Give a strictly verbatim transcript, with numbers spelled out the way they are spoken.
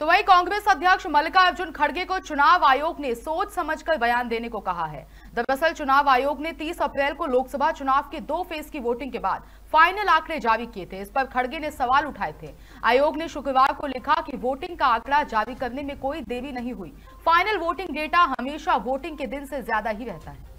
तो वहीं कांग्रेस अध्यक्ष मल्लिकार्जुन खड़गे को चुनाव आयोग ने सोच समझकर बयान देने को कहा है। दरअसल चुनाव आयोग ने तीस अप्रैल को लोकसभा चुनाव के दो फेज की वोटिंग के बाद फाइनल आंकड़े जारी किए थे। इस पर खड़गे ने सवाल उठाए थे। आयोग ने शुक्रवार को लिखा कि वोटिंग का आंकड़ा जारी करने में कोई देरी नहीं हुई, फाइनल वोटिंग डेटा हमेशा वोटिंग के दिन से ज्यादा ही रहता है।